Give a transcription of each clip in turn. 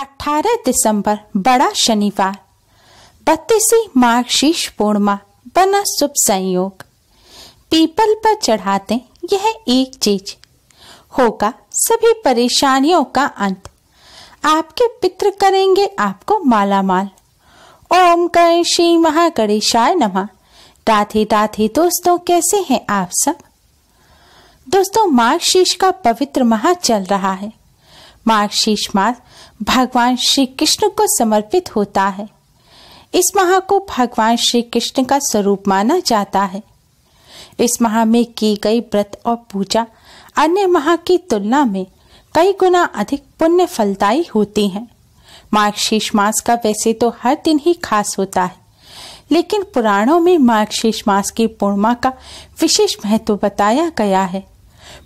18 दिसंबर बड़ा शनिवार, 32वीं मार्गशीर्ष पूर्णिमा बना शुभ संयोग। पीपल पर चढ़ाते यह एक चीज, होगा सभी परेशानियों का अंत। आपके पितृ करेंगे आपको मालामाल। ओम गण श्री महागणेशाय नमः। राधे राधे दोस्तों, कैसे हैं आप सब? दोस्तों, मार्गशीर्ष का पवित्र माह चल रहा है। मार्गशीर्ष मास भगवान श्री कृष्ण को समर्पित होता है। इस माह को भगवान श्री कृष्ण का स्वरूप माना जाता है। इस माह में की गई व्रत और पूजा अन्य माह की तुलना में कई गुना अधिक पुण्य फलदायी होती हैं। मार्गशीर्ष मास का वैसे तो हर दिन ही खास होता है, लेकिन पुराणों में मार्गशीर्ष मास की पूर्णिमा का विशेष महत्व बताया गया है।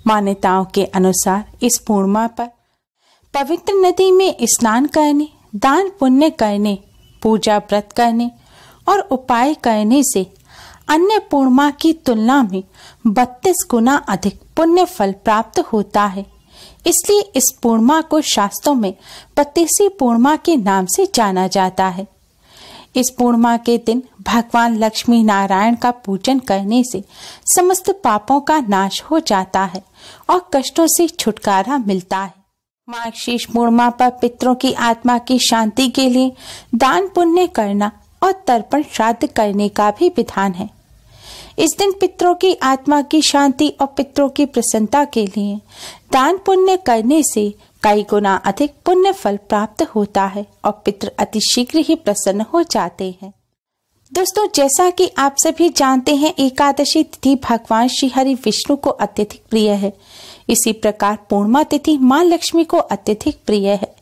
मान्यताओं के अनुसार इस पूर्णिमा पर पवित्र नदी में स्नान करने, दान पुण्य करने, पूजा व्रत करने और उपाय करने से अन्य पूर्णिमा की तुलना में 32 गुना अधिक पुण्य फल प्राप्त होता है। इसलिए इस पूर्णिमा को शास्त्रों में 32वीं पूर्णिमा के नाम से जाना जाता है। इस पूर्णिमा के दिन भगवान लक्ष्मी नारायण का पूजन करने से समस्त पापों का नाश हो जाता है और कष्टों से छुटकारा मिलता है। मार्गशीर्ष पूर्णिमा पर पितरों की आत्मा की शांति के लिए दान पुण्य करना और तर्पण श्राद्ध करने का भी विधान है। इस दिन पितरों की आत्मा की शांति और पितरों की प्रसन्नता के लिए दान पुण्य करने से कई गुना अधिक पुण्य फल प्राप्त होता है और पितर अति शीघ्र ही प्रसन्न हो जाते हैं। दोस्तों, जैसा कि आप सभी जानते हैं, एकादशी तिथि भगवान श्री हरि विष्णु को अत्यधिक प्रिय है। इसी प्रकार पूर्णिमा तिथि माँ लक्ष्मी को अत्यधिक प्रिय है।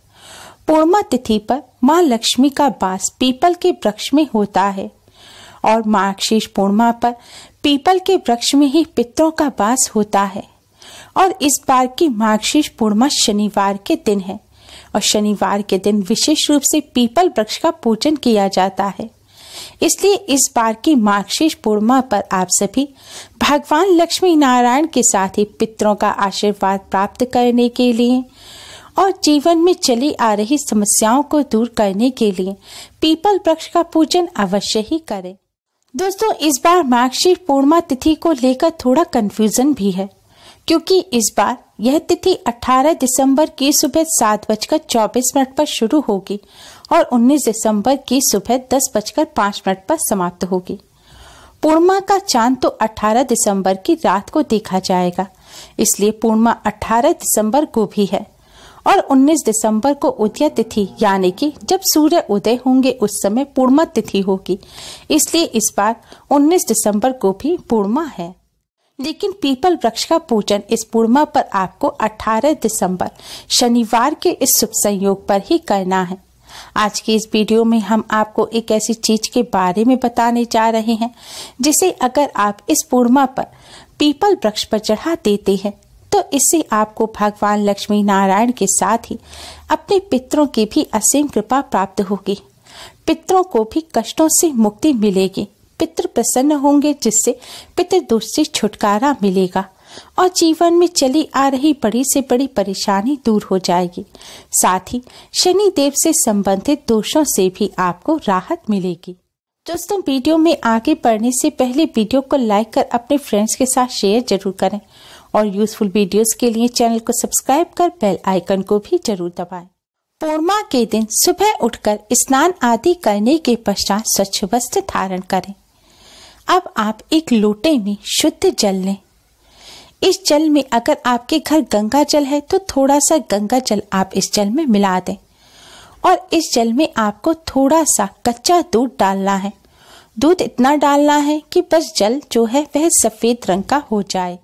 पूर्णिमा तिथि पर माँ लक्ष्मी का वास पीपल के वृक्ष में होता है और मार्गशीर्ष पूर्णिमा पर पीपल के वृक्ष में ही पितरों का वास होता है। और इस बार की मार्गशीर्ष पूर्णिमा शनिवार के दिन है और शनिवार के दिन विशेष रूप से पीपल वृक्ष का पूजन किया जाता है। इसलिए इस बार की मार्गशीर्ष पूर्णिमा पर आप सभी भगवान लक्ष्मी नारायण के साथ ही पितरों का आशीर्वाद प्राप्त करने के लिए और जीवन में चली आ रही समस्याओं को दूर करने के लिए पीपल वृक्ष का पूजन अवश्य ही करें। दोस्तों, इस बार मार्गशीर्ष पूर्णिमा तिथि को लेकर थोड़ा कंफ्यूजन भी है, क्योंकि इस बार यह तिथि 18 दिसंबर की सुबह 7:24 पर शुरू होगी और 19 दिसंबर की सुबह 10:05 पर समाप्त होगी। पूर्णिमा का चांद तो 18 दिसंबर की रात को देखा जाएगा, इसलिए पूर्णिमा 18 दिसंबर को भी है और 19 दिसंबर को उदय तिथि, यानी कि जब सूर्य उदय होंगे उस समय पूर्णिमा तिथि होगी। इसलिए इस बार 19 दिसंबर को भी पूर्णिमा है, लेकिन पीपल वृक्ष का पूजन इस पूर्णिमा पर आपको 18 दिसंबर शनिवार के इस शुभ संयोग पर ही करना है। आज की इस वीडियो में हम आपको एक ऐसी चीज के बारे में बताने जा रहे हैं जिसे अगर आप इस पूर्णिमा पर पीपल वृक्ष पर चढ़ा देते हैं तो इससे आपको भगवान लक्ष्मी नारायण के साथ ही अपने पितरों की भी असीम कृपा प्राप्त होगी। पितरों को भी कष्टों से मुक्ति मिलेगी, पितर प्रसन्न होंगे, जिससे पितर दोष से छुटकारा मिलेगा और जीवन में चली आ रही बड़ी से बड़ी परेशानी दूर हो जाएगी। साथ ही शनि देव से संबंधित दोषों से भी आपको राहत मिलेगी। दोस्तों, वीडियो में आगे बढ़ने से पहले वीडियो को लाइक कर अपने फ्रेंड्स के साथ शेयर जरूर करें और यूजफुल वीडियोस के लिए चैनल को सब्सक्राइब कर बेल आइकन को भी जरूर दबाएं। पूर्णिमा के दिन सुबह उठकर स्नान आदि करने के पश्चात स्वच्छ वस्त्र धारण करें। अब आप एक लोटे में शुद्ध जल लें। इस जल में अगर आपके घर गंगा जल है तो थोड़ा सा गंगा जल आप इस जल में मिला दें और इस जल में आपको थोड़ा सा कच्चा दूध डालना है। दूध इतना डालना है कि बस जल जो है वह सफेद रंग का हो जाए।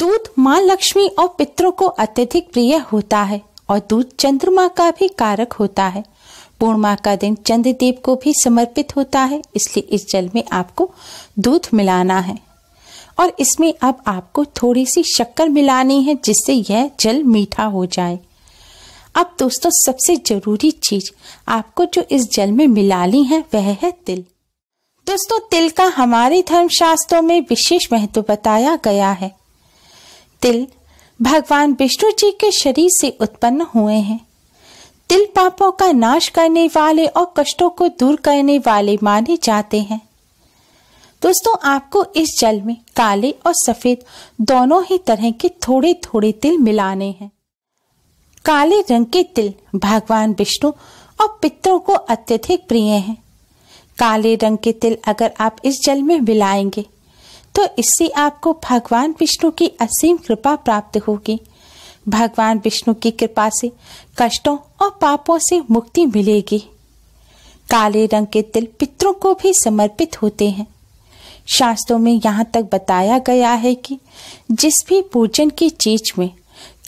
दूध माँ लक्ष्मी और पितरों को अत्यधिक प्रिय होता है और दूध चंद्रमा का भी कारक होता है। पूर्णिमा का दिन चंद्रदेव को भी समर्पित होता है, इसलिए इस जल में आपको दूध मिलाना है और इसमें अब आपको थोड़ी सी शक्कर मिलानी है जिससे यह जल मीठा हो जाए। अब दोस्तों, सबसे जरूरी चीज आपको जो इस जल में मिलानी है वह है तिल। दोस्तों, तिल का हमारे धर्मशास्त्रों में विशेष महत्व बताया गया है। तिल भगवान विष्णु जी के शरीर से उत्पन्न हुए हैं। तिल पापों का नाश करने वाले और कष्टों को दूर करने वाले माने जाते हैं। दोस्तों, आपको इस जल में काले और सफेद दोनों ही तरह के थोड़े थोड़े तिल मिलाने हैं। काले रंग के तिल भगवान विष्णु और पितरों को अत्यधिक प्रिय हैं। काले रंग के तिल अगर आप इस जल में मिलाएंगे तो इससे आपको भगवान विष्णु की असीम कृपा प्राप्त होगी। भगवान विष्णु की कृपा से कष्टों और पापों से मुक्ति मिलेगी। काले रंग के तिल पितरों को भी समर्पित होते हैं। शास्त्रों में यहाँ तक बताया गया है कि जिस भी पूजन की चीज में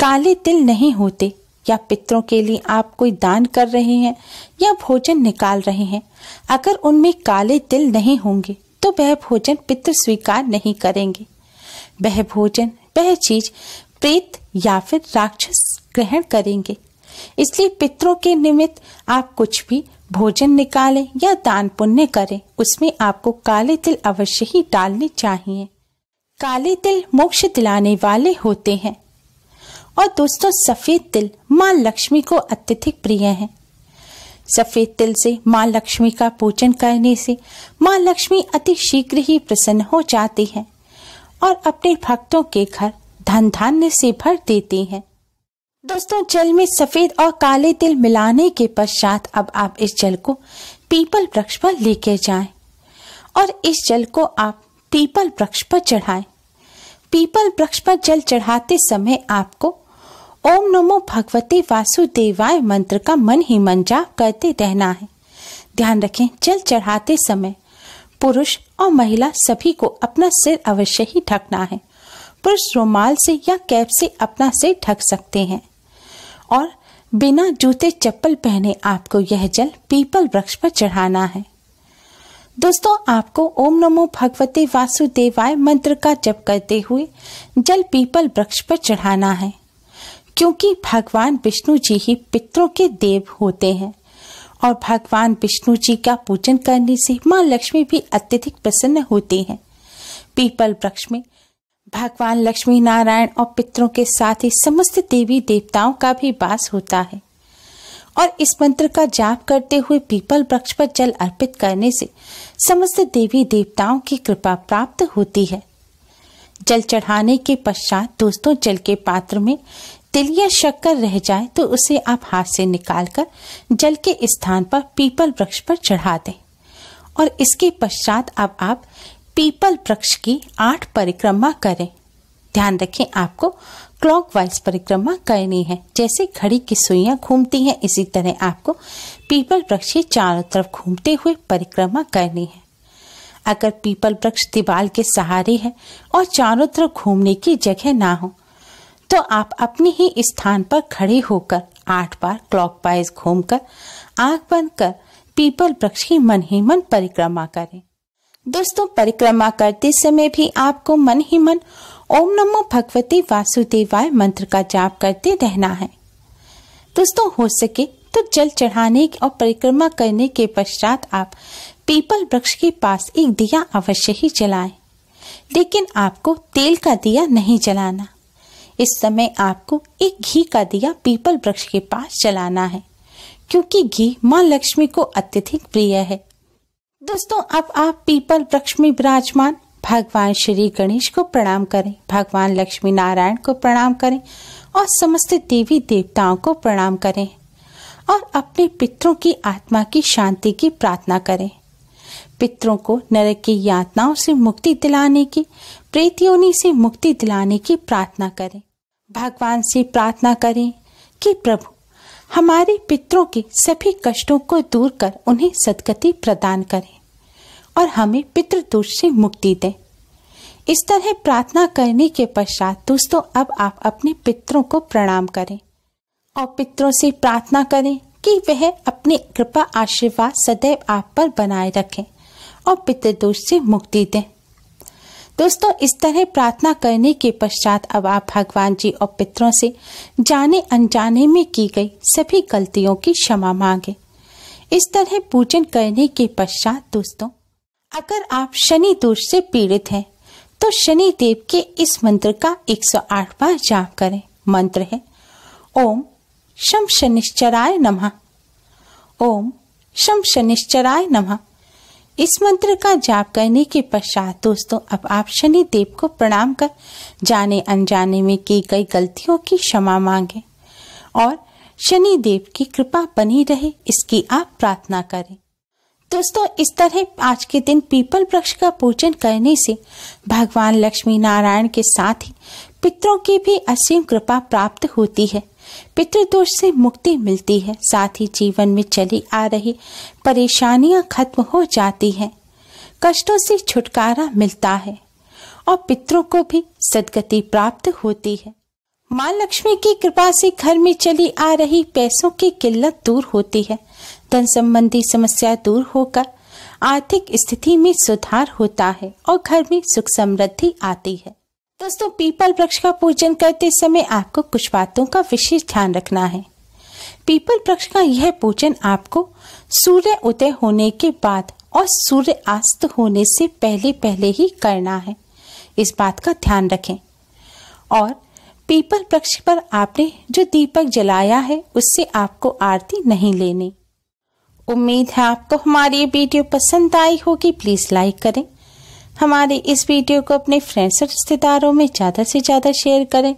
काले तिल नहीं होते या पितरों के लिए आप कोई दान कर रहे हैं या भोजन निकाल रहे हैं, अगर उनमें काले तिल नहीं होंगे तो वह भोजन पितर स्वीकार नहीं करेंगे। वह भोजन, वह चीज प्रेत या फिर राक्षस ग्रहण करेंगे। इसलिए पितरों के निमित्त आप कुछ भी भोजन निकालें या दान पुण्य करें, उसमें आपको काले तिल अवश्य ही डालने चाहिए। काले तिल मोक्ष दिलाने वाले होते हैं। और दोस्तों, सफेद तिल मां लक्ष्मी को अत्यधिक प्रिय है। सफेद तिल से मां लक्ष्मी का पूजन करने से मां लक्ष्मी अति शीघ्र ही प्रसन्न हो जाती है और अपने भक्तों के घर धन धान्य से भर देती है। दोस्तों, जल में सफेद और काले तिल मिलाने के पश्चात अब आप इस जल को पीपल वृक्ष पर लेके जाएं और इस जल को आप पीपल वृक्ष पर चढ़ाएं। पीपल वृक्ष पर जल चढ़ाते समय आपको ओम नमो भगवते वासुदेवाय मंत्र का मन ही मन जाप करते रहना है। ध्यान रखें, जल चढ़ाते समय पुरुष और महिला सभी को अपना सिर अवश्य ही ढकना है। पुरुष रुमाल से या कैप से अपना सिर ढक सकते हैं और बिना जूते चप्पल पहने आपको यह जल पीपल वृक्ष पर चढ़ाना है। दोस्तों, आपको ओम नमो भगवते वासुदेवाय मंत्र का जप करते हुए जल पीपल वृक्ष पर चढ़ाना है, क्योंकि भगवान विष्णु जी ही पितरों के देव होते हैं और भगवान विष्णु जी का पूजन करने से मां लक्ष्मी भी अत्यधिक प्रसन्न होती हैं। पीपल वृक्ष में भगवान लक्ष्मी नारायण और पितरों के साथ ही समस्त देवी देवताओं का भी वास होता है और इस मंत्र का जाप करते हुए पीपल वृक्ष पर जल अर्पित करने से समस्त देवी देवताओं की कृपा प्राप्त होती है। जल चढ़ाने के पश्चात दोस्तों, जल के पात्र में तिल या शक्कर रह जाए तो उसे आप हाथ से निकालकर जल के स्थान पर पीपल वृक्ष पर चढ़ा दें और इसके पश्चात अब आप पीपल वृक्ष की 8 परिक्रमा करें। ध्यान रखें, आपको क्लॉकवाइज परिक्रमा करनी है। जैसे घड़ी की सुइयां घूमती हैं, इसी तरह आपको पीपल वृक्ष के चारों तरफ घूमते हुए परिक्रमा करनी है। अगर पीपल वृक्ष दीवार के सहारे है और चारों तरफ घूमने की जगह ना हो तो आप अपने ही स्थान पर खड़े होकर 8 बार क्लॉकवाइज घूमकर आंख बंद कर पीपल वृक्ष की मन ही मन परिक्रमा करें। दोस्तों, परिक्रमा करते समय भी आपको मन ही मन ओम नमो भगवते वासुदेवाय मंत्र का जाप करते रहना है। दोस्तों, हो सके तो जल चढ़ाने और परिक्रमा करने के पश्चात आप पीपल वृक्ष के पास एक दिया अवश्य ही जलाएं, लेकिन आपको तेल का दिया नहीं जलाना। इस समय आपको एक घी का दिया पीपल वृक्ष के पास जलाना है, क्योंकि घी मां लक्ष्मी को अत्यधिक प्रिय है। दोस्तों, अब आप पीपल वृक्ष में विराजमान भगवान श्री गणेश को प्रणाम करें, भगवान लक्ष्मी नारायण को प्रणाम करें और समस्त देवी देवताओं को प्रणाम करें और अपने पितरों की आत्मा की शांति की प्रार्थना करें। पितरों को नरक की यातनाओं से मुक्ति दिलाने की, प्रेत योनि से मुक्ति दिलाने की प्रार्थना करें। भगवान से प्रार्थना करें कि प्रभु, हमारे पितरों के सभी कष्टों को दूर कर उन्हें सद्गति प्रदान करें और हमें पितृदोष से मुक्ति दें। इस तरह प्रार्थना करने के पश्चात दोस्तों, अब आप अपने पितरों को प्रणाम करें और पितरों से प्रार्थना करें कि वह अपने कृपा आशीर्वाद सदैव आप पर बनाए रखें और पितृदोष से मुक्ति दें। दोस्तों, इस तरह प्रार्थना करने के पश्चात अब आप भगवान जी और पितरों से जाने अनजाने में की गई सभी गलतियों की क्षमा मांगे। इस तरह पूजन करने के पश्चात दोस्तों, अगर आप शनि दोष से पीड़ित हैं तो शनि देव के इस मंत्र का 108 बार जाप करें। मंत्र है ओम शम शनिश्चराय नमः। ओम शम शनिश्चराय नमः। इस मंत्र का जाप करने के पश्चात दोस्तों अब आप शनि देव को प्रणाम कर जाने अनजाने में की गई गलतियों की क्षमा मांगे और शनि देव की कृपा बनी रहे इसकी आप प्रार्थना करें। दोस्तों इस तरह आज के दिन पीपल वृक्ष का पूजन करने से भगवान लक्ष्मी नारायण के साथ ही पितरों की भी असीम कृपा प्राप्त होती है, पितृदोष से मुक्ति मिलती है, साथ ही जीवन में चली आ रही परेशानियां खत्म हो जाती हैं, कष्टों से छुटकारा मिलता है और पितरों को भी सद्गति प्राप्त होती है। माँ लक्ष्मी की कृपा से घर में चली आ रही पैसों की किल्लत दूर होती है, धन संबंधी समस्या दूर होकर आर्थिक स्थिति में सुधार होता है और घर में सुख समृद्धि आती है। दोस्तों पीपल वृक्ष का पूजन करते समय आपको कुछ बातों का विशेष ध्यान रखना है। पीपल वृक्ष का यह पूजन आपको सूर्य उदय होने के बाद और सूर्य अस्त होने से पहले पहले ही करना है, इस बात का ध्यान रखें। और पीपल वृक्ष पर आपने जो दीपक जलाया है उससे आपको आरती नहीं लेनी। उम्मीद है आपको हमारी ये वीडियो पसंद आई होगी। प्लीज़ लाइक करें, हमारे इस वीडियो को अपने फ्रेंड्स और रिश्तेदारों में ज़्यादा से ज़्यादा शेयर करें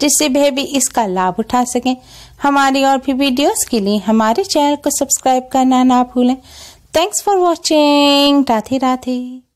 जिससे वह भी इसका लाभ उठा सकें। हमारी और भी वीडियोस के लिए हमारे चैनल को सब्सक्राइब करना ना भूलें। Thanks for watching. Radhe Radhe.